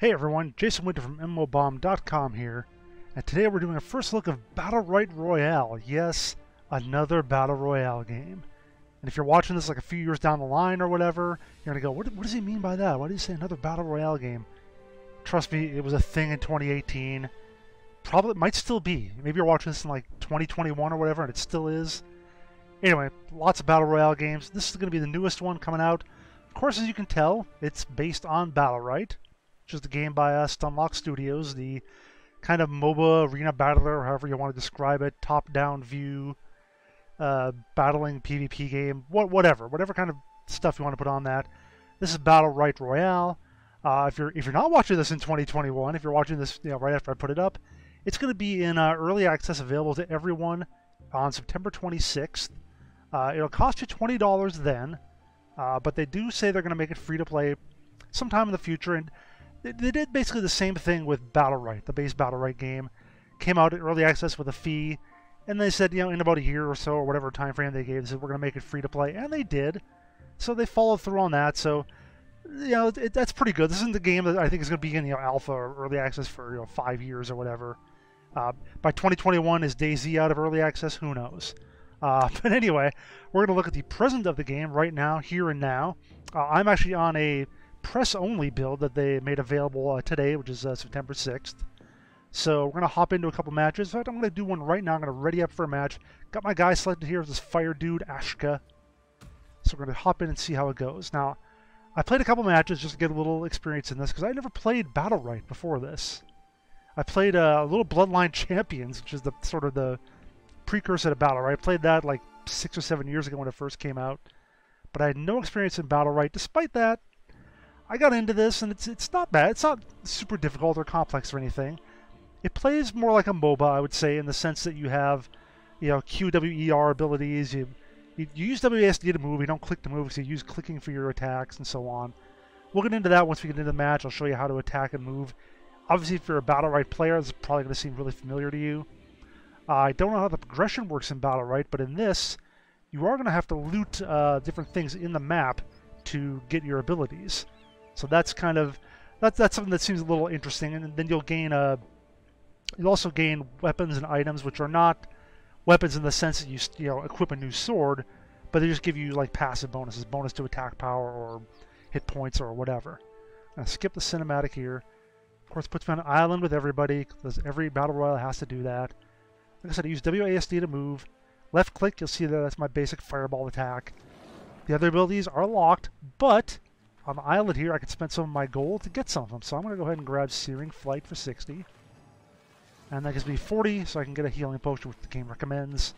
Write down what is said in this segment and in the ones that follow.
Hey everyone, Jason Winter from MMOBomb.com here, and today we're doing a first look of Battlerite Royale. Yes, another Battle Royale game. And if you're watching this like a few years down the line or whatever, you're going to go, what does he mean by that? Why did he say another Battle Royale game? Trust me, it was a thing in 2018. Probably, it might still be. Maybe you're watching this in like 2021 or whatever, and it still is. Anyway, lots of Battle Royale games. This is going to be the newest one coming out. Of course, as you can tell, it's based on Battlerite, which is the game by Stunlock Studios, the kind of MOBA arena battler, however you want to describe it, top-down view, battling PvP game, whatever kind of stuff you want to put on that. This is Battlerite Royale. If you're not watching this in 2021, if you're watching this right after I put it up, it's going to be in early access, available to everyone on September 26th. It'll cost you $20 then, but they do say they're going to make it free to play sometime in the future. And they did basically the same thing with Battlerite. The base Battlerite game came out in early access with a fee, and they said, in about a year or so, or whatever time frame they gave, they said, we're going to make it free to play, and they did. So they followed through on that, so, that's pretty good. This isn't the game that I think is going to be in, alpha or early access for, 5 years or whatever. By 2021, is DayZ out of early access? Who knows? But anyway, we're going to look at the present of the game right now, here and now. I'm actually on a press-only build that they made available today, which is September 6th. So we're going to hop into a couple matches. In fact, I'm going to do one right now. I'm going to ready up for a match. Got my guy selected here, this fire dude, Ashka. So we're going to hop in and see how it goes. Now, I played a couple matches just to get a little experience in this, because I never played Battlerite before this. I played a little Bloodline Champions, which is the sort of the precursor to Battlerite. I played that like 6 or 7 years ago when it first came out. But I had no experience in Battlerite. Despite that, I got into this, and it's not bad. It's not super difficult or complex or anything. It plays more like a MOBA, I would say, in the sense that you have, QWER abilities. You use WASD to move. You don't click to move, so you use clicking for your attacks and so on. We'll get into that once we get into the match. I'll show you how to attack and move. Obviously, if you're a Battlerite player, this is probably going to seem really familiar to you. I don't know how the progression works in Battlerite, but in this, you are going to have to loot different things in the map to get your abilities. So that's kind of that's something that seems a little interesting, and then you'll gain you'll also gain weapons and items, which are not weapons in the sense that you equip a new sword, but they just give you like passive bonuses, bonus to attack power or hit points or whatever. Now skip the cinematic here. Of course, it puts me on an island with everybody, because every Battle Royale has to do that. Like I said, I use WASD to move. Left click, you'll see that that's my basic fireball attack. The other abilities are locked, but on the island here, I could spend some of my gold to get some of them. So I'm going to go ahead and grab Searing Flight for 60. And that gives me 40, so I can get a healing potion, which the game recommends.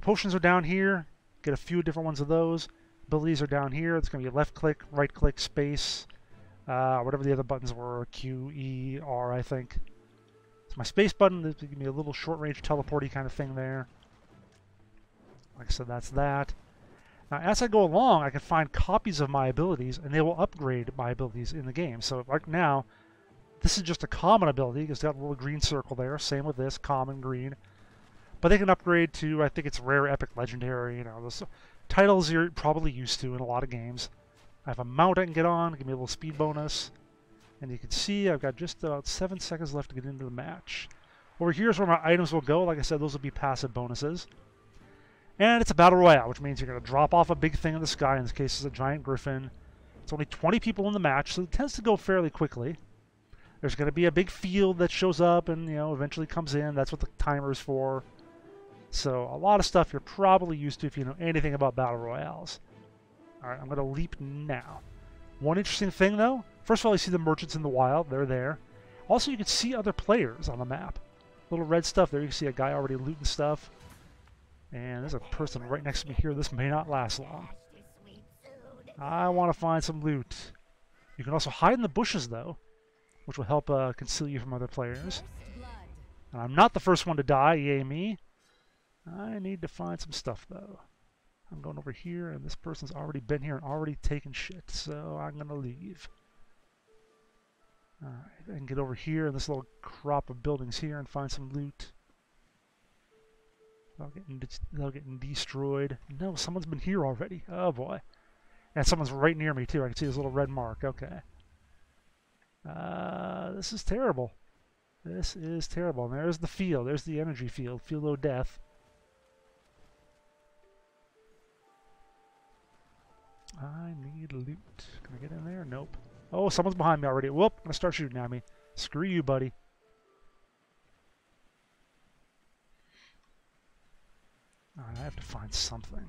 Potions are down here. Get a few different ones of those. Abilities are down here. It's going to be left click, right click, space. Whatever the other buttons were, Q, E, R, I think. It's my space button. This gives me a little short-range teleporty kind of thing there. Like I said, that's that. Now, as I go along, I can find copies of my abilities, and they will upgrade my abilities in the game. So, like now, this is just a common ability. It's got a little green circle there. Same with this, common, green. But they can upgrade to, I think it's rare, epic, legendary, those titles you're probably used to in a lot of games. I have a mount I can get on, give me a little speed bonus. And you can see I've got just about 7 seconds left to get into the match. Over here is where my items will go. Like I said, those will be passive bonuses. And it's a Battle Royale, which means you're going to drop off a big thing in the sky. In this case, it's a giant griffin. It's only 20 people in the match, so it tends to go fairly quickly. There's going to be a big field that shows up and, eventually comes in. That's what the timer is for. So a lot of stuff you're probably used to if you know anything about Battle Royales. All right, I'm going to leap now. One interesting thing, though. First of all, you see the merchants in the wild. They're there. Also, you can see other players on the map. Little red stuff there. You can see a guy already looting stuff. And there's a person right next to me here. This may not last long. I want to find some loot. You can also hide in the bushes, though, which will help conceal you from other players. And I'm not the first one to die, yay me. I need to find some stuff, though. I'm going over here, and this person's already been here and already taken shit, so I'm going to leave. All right, I can get over here in this little crop of buildings here and find some loot. They're getting destroyed. No, someone's been here already. Oh, boy. And someone's right near me, too. I can see this little red mark. Okay. This is terrible. This is terrible. And there's the field. There's the energy field. Field of death. I need loot. Can I get in there? Nope. Oh, someone's behind me already. Whoop! I'm gonna start shooting at me. Screw you, buddy. Alright, I have to find something.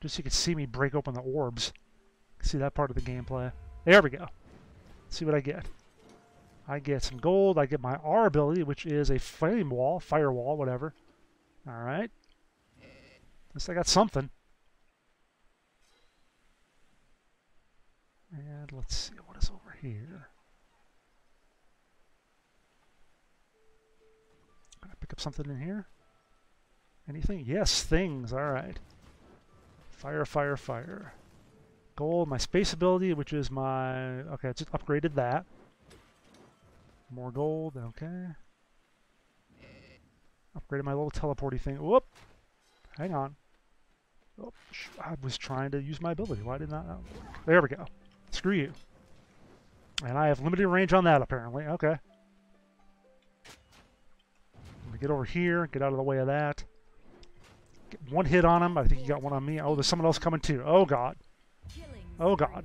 Just so you can see me break open the orbs. See that part of the gameplay. There we go. Let's see what I get. I get some gold. I get my R ability, which is a flame wall, firewall, whatever. Alright. At least I got something. And let's see what is over here. Can I pick up something in here? Anything? Yes, things. Alright. Fire, fire, fire. Gold, my space ability, which is my... Okay, I just upgraded that. More gold, okay. Upgraded my little teleporty thing. Whoop! Hang on. Oh, I was trying to use my ability. Why did not that work? There we go. Screw you. And I have limited range on that, apparently. Okay. Let me get over here. Get out of the way of that. Get one hit on him. I think he got one on me. Oh, there's someone else coming, too. Oh, God. Oh, God.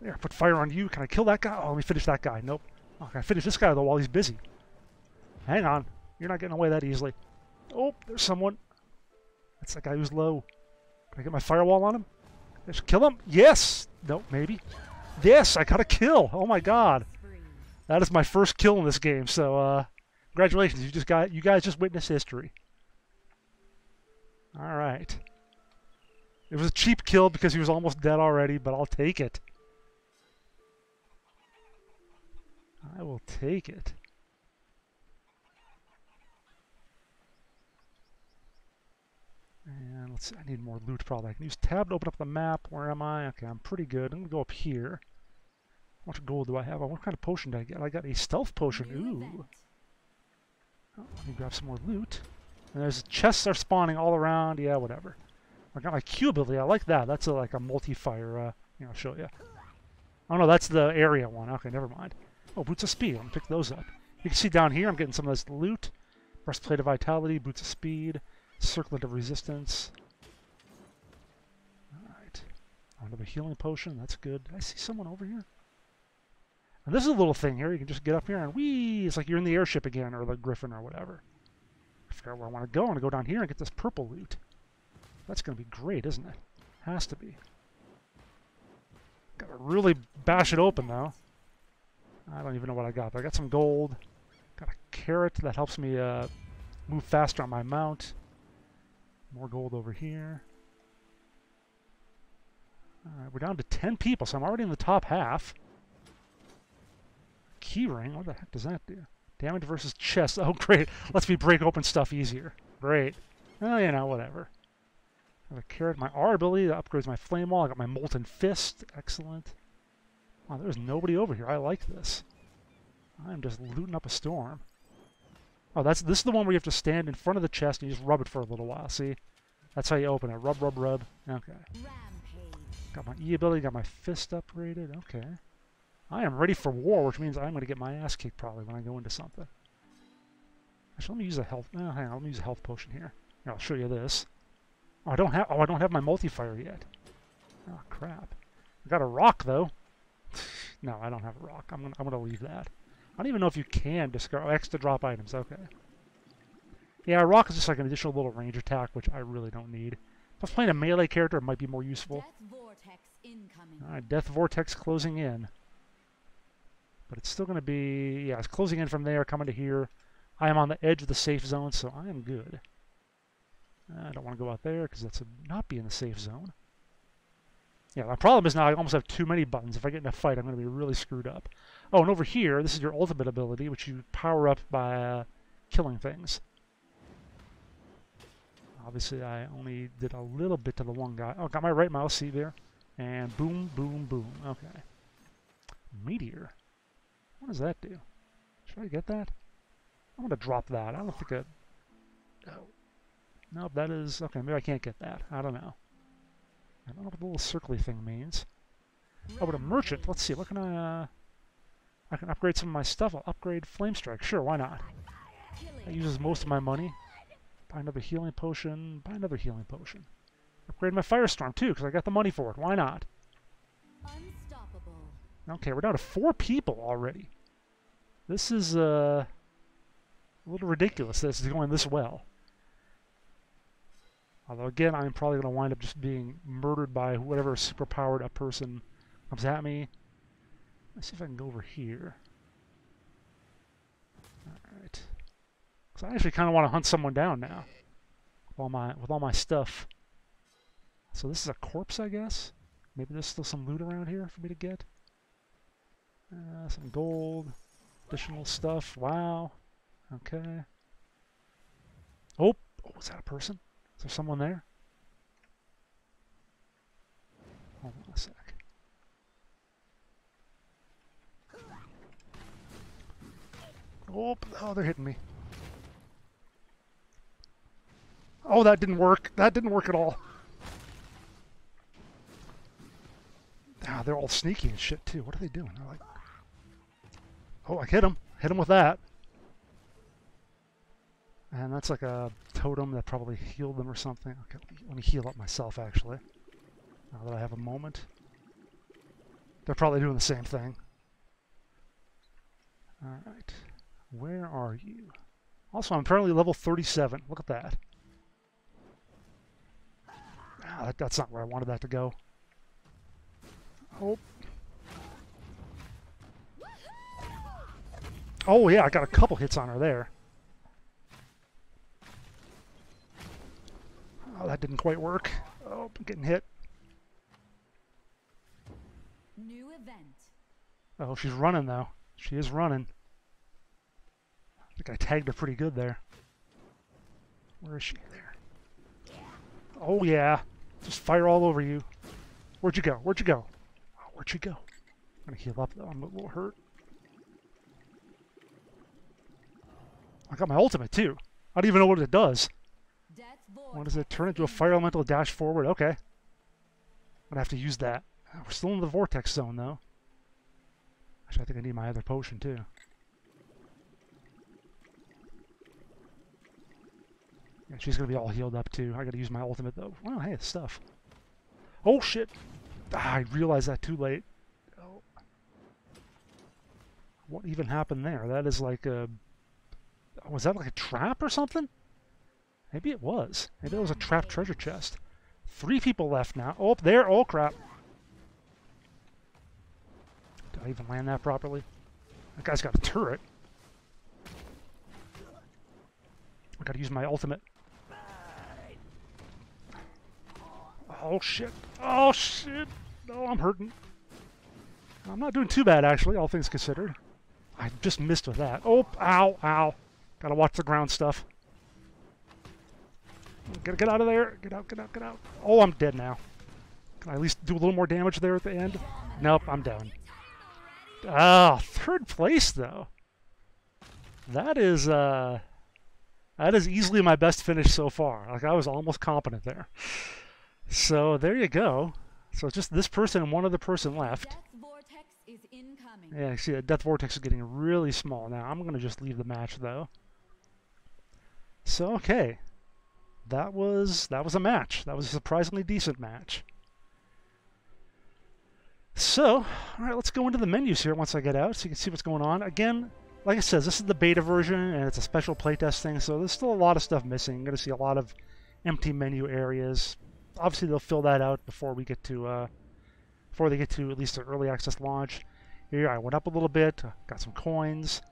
There, put fire on you. Can I kill that guy? Oh, let me finish that guy. Nope. Oh, can I finish this guy, though, while he's busy? Hang on. You're not getting away that easily. Oh, there's someone. That's that guy who's low. Can I get my firewall on him? Just kill him? Yes! Nope, maybe. Yes, I got a kill! Oh my god. That is my first kill in this game, so congratulations, you guys just witnessed history. Alright. It was a cheap kill because he was almost dead already, but I'll take it. I will take it. And let's see, I need more loot probably. I can use tab to open up the map. Where am I? Okay, I'm pretty good. I'm going to go up here. How much gold do I have? What kind of potion did I get? I got a stealth potion. Ooh. Oh, let me grab some more loot. And there's chests are spawning all around. Yeah, whatever. I got my Q ability. I like that. That's like a multi-fire. Here, I'll show you. Oh, no, that's the area one. Okay, never mind. Oh, boots of speed. I'm going to pick those up. You can see down here I'm getting some of this loot. Breastplate of vitality, boots of speed. Circlet of resistance. Alright. Another healing potion. That's good. Did I see someone over here? And this is a little thing here. You can just get up here and whee! It's like you're in the airship again or the griffin or whatever. I forgot where I want to go. I want to go down here and get this purple loot. That's going to be great, isn't it? Has to be. Got to really bash it open, though. I don't even know what I got, but I got some gold. Got a carrot that helps me move faster on my mount. More gold over here. Alright, we're down to 10 people, so I'm already in the top half. Keyring, what the heck does that do? Damage versus chest. Oh, great. Lets me break open stuff easier. Great. Oh, you know, whatever. I have a carrot. My R ability that upgrades my flame wall. I got my molten fist. Excellent. Wow, there's nobody over here. I like this. I'm just looting up a storm. Oh, this is the one where you have to stand in front of the chest and you just rub it for a little while, see? That's how you open it. Rub, rub, rub. Okay. Rampage. Got my E ability, got my fist upgraded. Okay. I am ready for war, which means I'm going to get my ass kicked probably when I go into something. Actually, let me use a health... Oh, hang on, let me use a health potion here. Here, I'll show you this. Oh, I don't have my multi-fire yet. Oh, crap. I got a rock, though. No, I don't have a rock. I'm gonna leave that. I don't even know if you can discard... Oh, X to drop items, okay. Yeah, rock is just like an additional little range attack, which I really don't need. If I was playing a melee character, it might be more useful. Alright, Death Vortex closing in. But it's still going to be... Yeah, it's closing in from there, coming to here. I am on the edge of the safe zone, so I am good. I don't want to go out there, because that's not be in the safe zone. Yeah, my problem is now I almost have too many buttons. If I get in a fight, I'm going to be really screwed up. Oh, and over here, this is your ultimate ability, which you power up by killing things. Obviously, I only did a little bit to the one guy. Oh, got my right mouse, see there? And boom, boom, boom. Okay. Meteor. What does that do? Should I get that? I'm going to drop that. I don't think it... No. Nope, that is... Okay, maybe I can't get that. I don't know. I don't know what the little circly thing means. Oh, but a merchant. Let's see. What can I can upgrade some of my stuff. I'll upgrade Flamestrike. Sure, why not? That uses most of my money. Buy another healing potion. Buy another healing potion. Upgrade my Firestorm, too, because I got the money for it. Why not? Okay, we're down to 4 people already. This is a little ridiculous that it's going this well. Although, again, I'm probably going to wind up just being murdered by whatever super-powered up person comes at me. Let's see if I can go over here. Alright. Because I actually kind of want to hunt someone down now. With all my stuff. So this is a corpse, I guess? Maybe there's still some loot around here for me to get? Some gold. Additional stuff. Wow. Okay. Oh! Oh, is that a person? Is there someone there? Hold on a sec. Oh, oh, they're hitting me. Oh, that didn't work. That didn't work at all. Ah, they're all sneaky and shit, too. What are they doing? They're like... Oh, I hit him. Hit him with that. And that's like a totem that probably healed them or something. Okay, let me heal up myself, actually. Now that I have a moment. They're probably doing the same thing. Alright. Where are you? Also, I'm currently level 37. Look at that. Ah, that's not where I wanted that to go. Oh. Oh, yeah, I got a couple hits on her there. Oh, that didn't quite work. Oh, I'm getting hit. New event. Oh, she's running, though. She is running. I think I tagged her pretty good there. Where is she? There. Oh, yeah. Just fire all over you. Where'd you go? Where'd you go? Oh, where'd she go? I'm going to heal up, though. I'm a little hurt. I got my ultimate, too. I don't even know what it does. What does it turn into? A fire elemental dash forward? Okay. I'm going to have to use that. We're still in the vortex zone, though. Actually, I think I need my other potion, too. Yeah, she's going to be all healed up, too. I got to use my ultimate, though. Wow, hey, it's stuff. Oh, shit! Ah, I realized that too late. Oh. What even happened there? That is like a... Was that like a trap or something? Maybe it was. Maybe it was a trap treasure chest. 3 people left now. Oh, there! Oh, crap! Did I even land that properly? That guy's got a turret. I gotta use my ultimate. Oh, shit. Oh, shit! Oh, I'm hurting. I'm not doing too bad, actually, all things considered. I just missed with that. Oh, ow, ow. Gotta watch the ground stuff. Gotta get out of there. Get out, get out, get out. Oh, I'm dead now. Can I at least do a little more damage there at the end? Nope, I'm down. Ah, 3rd place, though. That is easily my best finish so far. Like, I was almost competent there. So, there you go. So, it's just this person and one other person left. Yeah, see, the Death Vortex is getting really small now. I'm going to just leave the match, though. So, okay. That was a match. That was a surprisingly decent match. So, alright, let's go into the menus here once I get out so you can see what's going on. Again, like I said, this is the beta version, and it's a special playtest thing, so there's still a lot of stuff missing. You're going to see a lot of empty menu areas. Obviously, they'll fill that out before we get to... before they get to at least an early access launch. Here I went up a little bit, got some coins,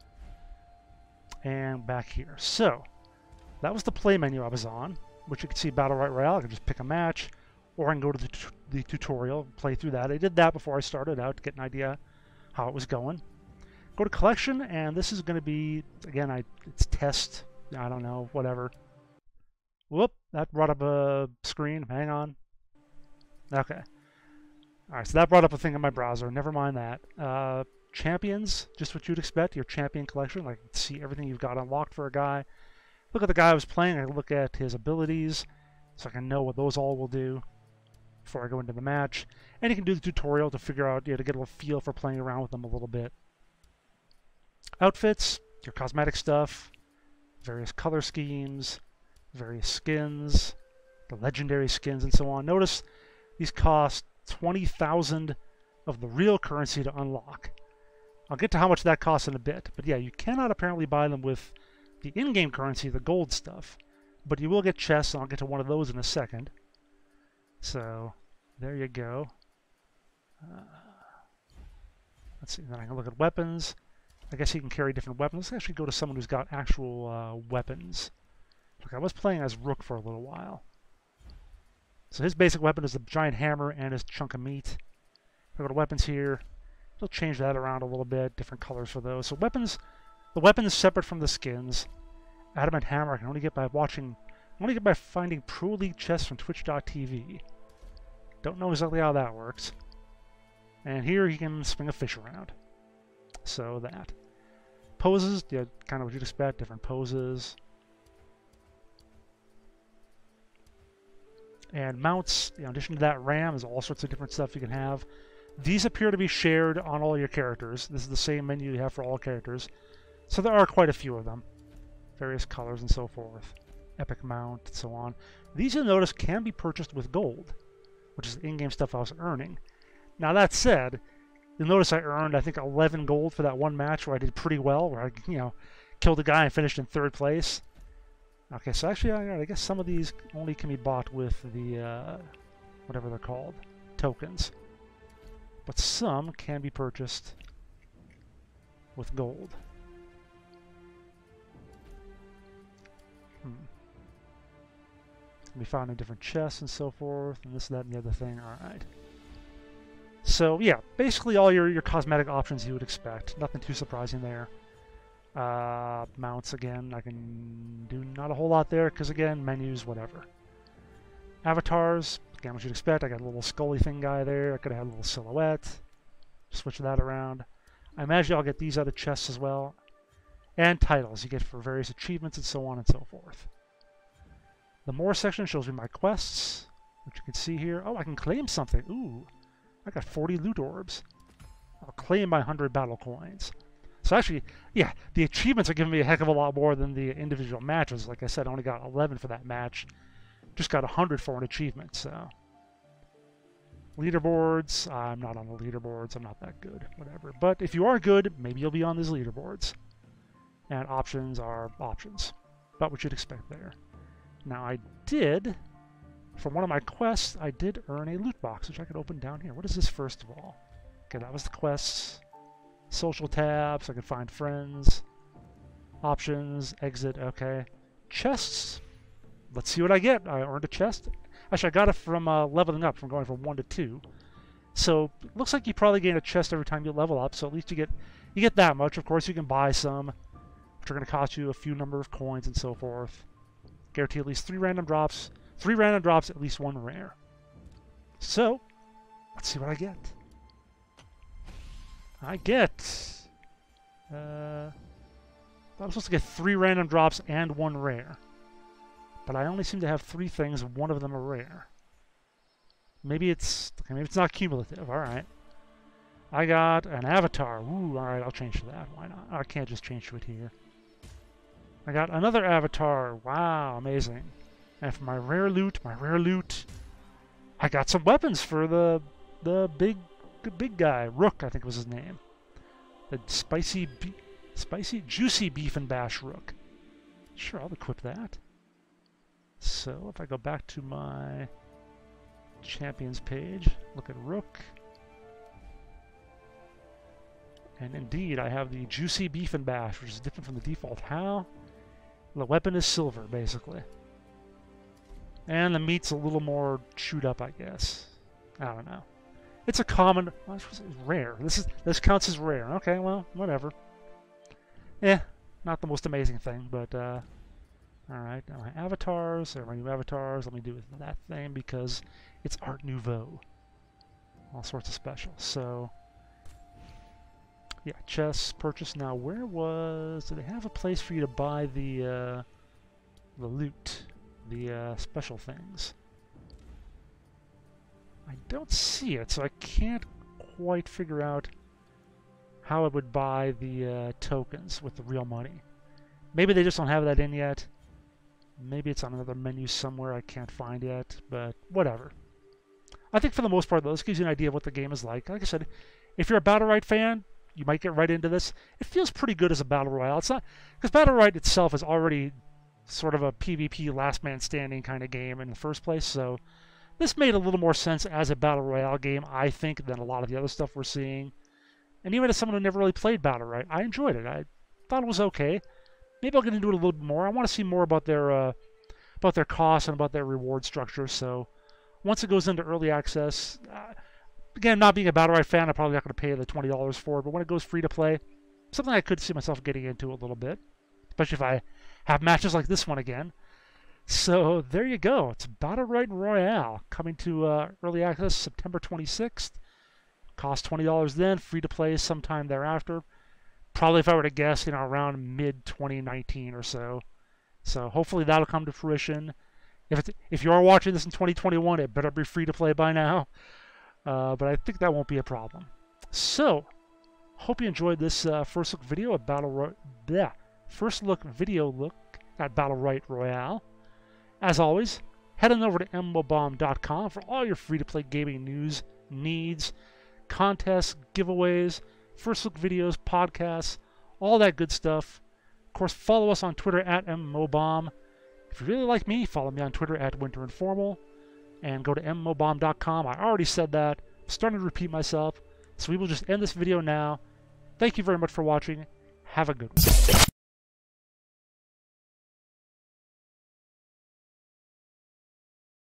and back here. So, that was the play menu I was on, which you can see Battlerite Royale. I can just pick a match, or I can go to the tutorial and play through that. I did that before I started out to get an idea how it was going. Go to collection, and this is going to be, again, it's test, I don't know, whatever. Whoop, that brought up a screen. Hang on. Okay. Alright, so that brought up a thing in my browser. Never mind that. Champions, just what you'd expect. Your champion collection. Like, see everything you've got unlocked for a guy. Look at the guy I was playing. I look at his abilities, so I can know what those all will do. before I go into the match. And you can do the tutorial to figure out, to get a little feel for playing around with them a little bit. Outfits, your cosmetic stuff, various color schemes, various skins, the legendary skins, and so on. Notice these cost 20,000 of the real currency to unlock. I'll get to how much that costs in a bit, but yeah, you cannot apparently buy them with the in-game currency, the gold stuff, but you will get chests, and I'll get to one of those in a second. So, there you go. Let's see, then I can look at weapons. I guess you can carry different weapons. Let's actually go to someone who's got actual weapons. Look, I was playing as Rook for a little while. So his basic weapon is the giant hammer and his chunk of meat. If I go to weapons here, they'll change that around a little bit, different colors for those. So weapons, the weapons separate from the skins. Adamant hammer I can only get by watching, I only get by finding Pro League chests from Twitch.tv. Don't know exactly how that works. And here you can swing a fish around. So that. Poses, yeah, kind of what you'd expect, different poses. And mounts, in addition to that, RAM, there's all sorts of different stuff you can have. These appear to be shared on all your characters. This is the same menu you have for all characters. So there are quite a few of them. Various colors and so forth. Epic mount, and so on. These, you'll notice, can be purchased with gold, which is the in-game stuff I was earning. Now that said, you'll notice I earned, I think, 11 gold for that one match where I did pretty well, where I, killed a guy and finished in third place. Okay, so actually, I guess some of these only can be bought with the, whatever they're called, tokens. But some can be purchased with gold. Can be found in different chests and so forth, and this, that, and the other thing. Alright. So, yeah, basically all your cosmetic options you would expect. Nothing too surprising there. Mounts, again, I can do not a whole lot there, because, again, menus, whatever. Avatars, again, what you'd expect. I got a little Scully thing guy there. I could have had a little silhouette. Switch that around. I imagine I'll get these other chests as well. And titles you get for various achievements and so on and so forth. The More section shows me my quests, which you can see here. Oh, I can claim something. Ooh. I got 40 loot orbs. I'll claim my 100 battle coins. So actually, yeah, the achievements are giving me a heck of a lot more than the individual matches. Like I said, I only got 11 for that match. Just got 100 for an achievement, so. Leaderboards. I'm not on the leaderboards. I'm not that good. Whatever. But if you are good, maybe you'll be on these leaderboards. And options are options. About what you'd expect there. Now I did... from one of my quests, I did earn a loot box, which I could open down here. What is this, first of all? Okay, that was the quests. Social tabs, I could find friends. Options, exit, okay. Chests. Let's see what I get. I earned a chest. Actually, I got it from leveling up, from going from 1 to 2. So, it looks like you probably gain a chest every time you level up, so at least you get that much. Of course, you can buy some, which are going to cost you a few number of coins and so forth. Guarantee at least 3 random drops. 3 random drops, at least 1 rare. So, let's see what I get. I get... I was supposed to get 3 random drops and 1 rare. But I only seem to have 3 things, and one of them a rare. Maybe it's not cumulative, alright. I got an avatar. Ooh, alright, I'll change to that. Why not? I can't just change to it here. I got another avatar. Wow, amazing. And for my rare loot, I got some weapons for the big guy, Rook, I think was his name. The juicy beef and bash Rook. Sure, I'll equip that. So if I go back to my champions page, look at Rook. And indeed, I have the juicy beef and bash, which is different from the default. How? The weapon is silver, basically. And the meat's a little more chewed up, I guess. I don't know. It's a common... well, it's rare. This counts as rare. Okay, well, whatever. Yeah, not the most amazing thing, but... alright, now my avatars. There are my new avatars. Let me do that thing, because it's Art Nouveau. All sorts of special. So... yeah, chests, purchase. Now, where was... do they have a place for you to buy the loot? The special things. I don't see it, so I can't quite figure out how I would buy the tokens with the real money. Maybe they just don't have that in yet. Maybe it's on another menu somewhere I can't find yet, but whatever. I think for the most part, though, this gives you an idea of what the game is like. Like I said, if you're a Battlerite fan, you might get right into this. It feels pretty good as a Battle Royale. It's not, because Battlerite itself is already sort of a PvP last man standing kind of game in the first place, so this made a little more sense as a Battle Royale game, I think, than a lot of the other stuff we're seeing. And even as someone who never really played Battlerite, I enjoyed it. I thought it was okay. Maybe I'll get into it a little bit more. I want to see more about their costs and about their reward structure, so once it goes into early access, again, not being a Battlerite fan, I'm probably not going to pay the $20 for it, but when it goes free to play, something I could see myself getting into a little bit, especially if I have matches like this one again. So there you go. It's Battlerite Royale coming to early access September 26th. Cost $20 then, free to play sometime thereafter. Probably, if I were to guess, you know, around mid-2019 or so. So hopefully that'll come to fruition. If you are watching this in 2021, it better be free to play by now. But I think that won't be a problem. So, hope you enjoyed this first look video at Battlerite Royale. As always, head on over to MMOBomb.com for all your free-to-play gaming news, needs, contests, giveaways, first look videos, podcasts, all that good stuff. Of course, follow us on Twitter at MMOBomb. If you really like me, follow me on Twitter at WinterInformal. And go to MMOBomb.com. I already said that. I'm starting to repeat myself. So we will just end this video now. Thank you very much for watching. Have a good one.